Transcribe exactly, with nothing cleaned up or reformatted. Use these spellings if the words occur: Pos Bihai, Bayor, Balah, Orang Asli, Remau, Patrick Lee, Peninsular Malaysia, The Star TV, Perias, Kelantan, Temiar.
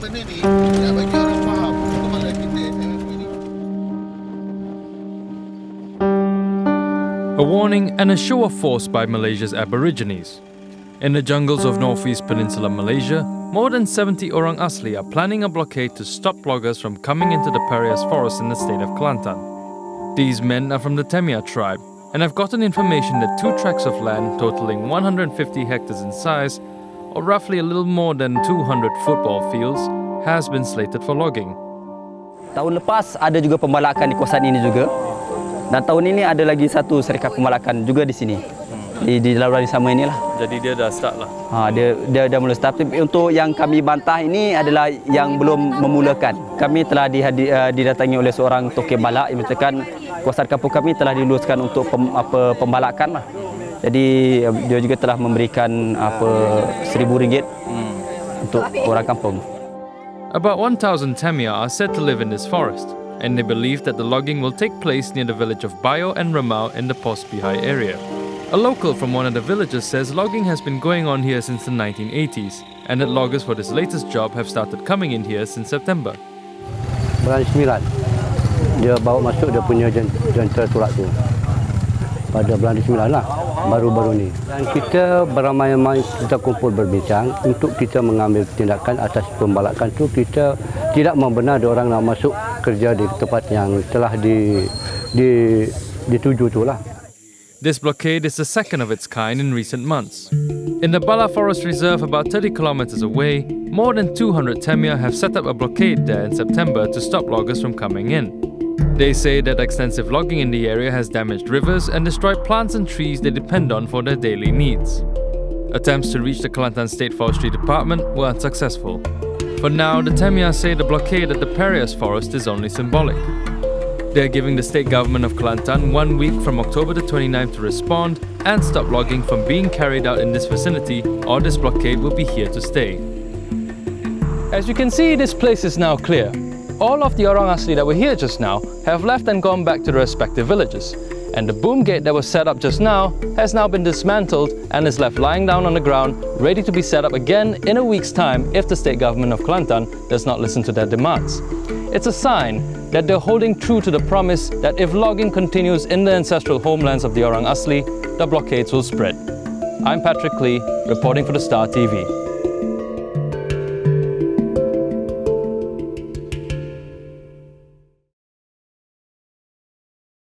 benda ni nak bagi orang faham kepala kita. A warning and a show of force by Malaysia's Aborigines. In the jungles of Northeast Peninsula Malaysia, more than seventy Orang Asli are planning a blockade to stop loggers from coming into the Perias forest in the state of Kelantan. These men are from the Temiar tribe and have gotten information that two tracts of land totaling one hundred fifty hectares in size, or roughly a little more than two hundred football fields, has been slated for logging. Tahun lepas ada juga pembalakan di kawasan ini juga. Dan tahun ini ada lagi satu syarikat pembalakan juga di sini. Di, di lauran yang sama inilah. Jadi dia dah start lah. Ha, dia, dia dah mula start. Tapi untuk yang kami bantah ini adalah yang belum memulakan. Kami telah dihadi, uh, didatangi oleh seorang tokoh balak yang menyatakan kawasan kampung kami telah diluluskan untuk pem, apa, pembalakan lah. Jadi dia juga telah memberikan apa seribu ringgit hmm. untuk orang kampung. About one thousand Temiar are said to live in this forest, and they believe that the logging will take place near the village of Bayor and Remau in the Pos Bihai area. A local from one of the villages says logging has been going on here since the nineteen eighties and that loggers for this latest job have started coming in here since September. Bulan sembilan, dia bawa masuk dia punya jentera surat tu. Pada bulan sembilan lah, baru-baru ni. Dan kita beramai-ramai, kita kumpul berbincang untuk kita mengambil tindakan atas pembalakan tu. Kita tidak membenar orang nak masuk kerja di tempat yang telah di, di, dituju tu lah. This blockade is the second of its kind in recent months. In the Balah Forest Reserve, about thirty kilometers away, more than two hundred Temiar have set up a blockade there in September to stop loggers from coming in. They say that extensive logging in the area has damaged rivers and destroyed plants and trees they depend on for their daily needs. Attempts to reach the Kelantan State Forestry Department were unsuccessful. For now, the Temiar say the blockade at the Perias Forest is only symbolic. They are giving the state government of Kelantan one week from October the twenty-ninth to respond and stop logging from being carried out in this vicinity, or this blockade will be here to stay. As you can see, this place is now clear. All of the Orang Asli that were here just now have left and gone back to their respective villages, and the boom gate that was set up just now has now been dismantled and is left lying down on the ground, ready to be set up again in a week's time if the state government of Kelantan does not listen to their demands. It's a sign that they're holding true to the promise that if logging continues in the ancestral homelands of the Orang Asli, the blockades will spread. I'm Patrick Lee, reporting for The Star T V.